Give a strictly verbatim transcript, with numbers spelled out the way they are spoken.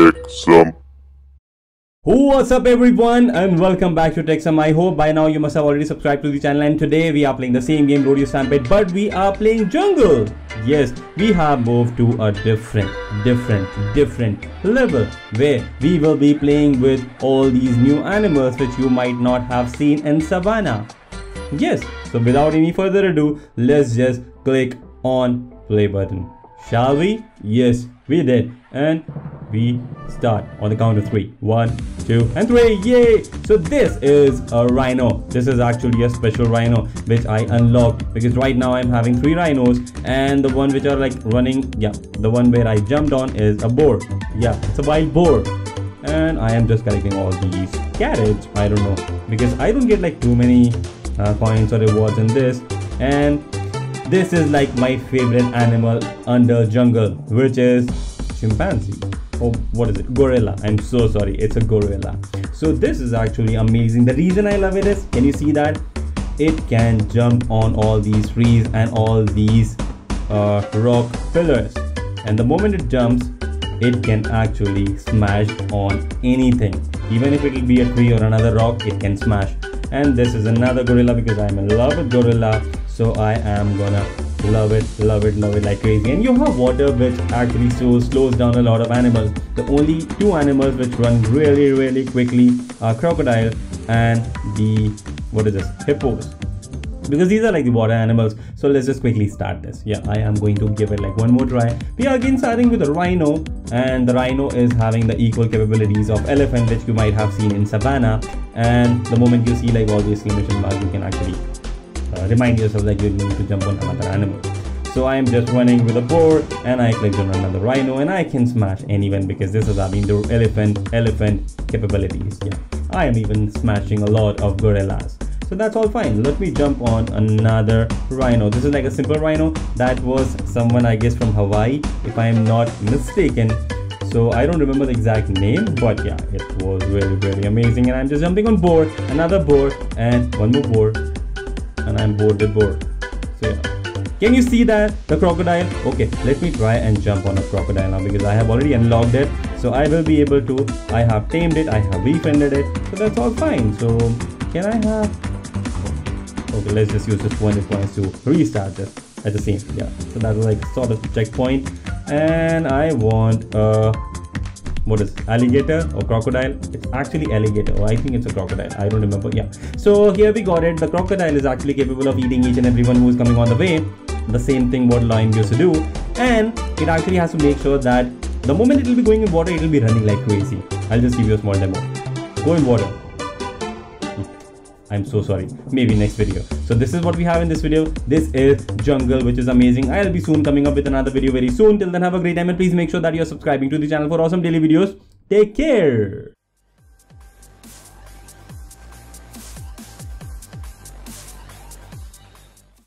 TechSome. What's up everyone and welcome back to TechSome. I hope by now you must have already subscribed to the channel, and today we are playing the same game, Rodeo Stampede, but we are playing Jungle. Yes, we have moved to a different different different level where we will be playing with all these new animals which you might not have seen in Savannah. Yes, so without any further ado, let's just click on play button, shall we? Yes, we did, and we start on the count of three. One, two, and three. Yay! So this is a rhino. This is actually a special rhino which I unlocked, because right now I'm having three rhinos, and the one which are like running, yeah, the one where I jumped on is a boar. Yeah, it's a wild boar. And I am just collecting all these carrots. I don't know, because I don't get like too many uh, coins or rewards in this. And this is like my favorite animal under Jungle, which is chimpanzee. Oh, what is it? Gorilla. I'm so sorry, it's a gorilla. So this is actually amazing. The reason I love it is, can you see that it can jump on all these trees and all these uh, rock pillars, and the moment it jumps it can actually smash on anything. Even if it will be a tree or another rock, it can smash. And this is another gorilla, because I'm in love with gorilla, so I am gonna love it, love it, love it like crazy. And you have water, which actually slows, slows down a lot of animals. The only two animals which run really really quickly are crocodile and the, what is this, hippos, because these are like the water animals. So let's just quickly start this. Yeah, I am going to give it like one more try. We are again starting with a rhino, and the rhino is having the equal capabilities of elephant, which you might have seen in Savannah. And the moment you see like all these exclamation marks, you can actually Uh, remind yourself that you need to jump on another animal. So I am just running with a boar, and I clicked on another rhino, and I can smash anyone, because this is our indoor elephant elephant capabilities. Yeah, I am even smashing a lot of gorillas, so that's all fine. Let me jump on another rhino. This is like a simple rhino. That was someone, I guess, from Hawaii, if I am not mistaken. So I don't remember the exact name, but yeah, it was really really amazing. And I'm just jumping on boar, another boar, and one more boar, and I'm bored with board. So yeah, can you see that? The crocodile. Okay, let me try and jump on a crocodile now, because I have already unlocked it, so I will be able to. I have tamed it, I have befriended it, so that's all fine. So can I have, okay, let's just use this twenty points to restart this at the same. Yeah, so that was like sort of checkpoint. And I want uh what is it? Alligator or crocodile? It's actually alligator. Oh, I think it's a crocodile. I don't remember. Yeah. So here we got it. The crocodile is actually capable of eating each and everyone who is coming on the way. The same thing what lion used to do. And it actually has to make sure that the moment it will be going in water, it will be running like crazy. I'll just give you a small demo. Go in water. I'm so sorry, maybe next video. So this is what we have in this video. This is Jungle, which is amazing. I'll be soon coming up with another video very soon. Till then, have a great time, and please make sure that you're subscribing to the channel for awesome daily videos. Take care.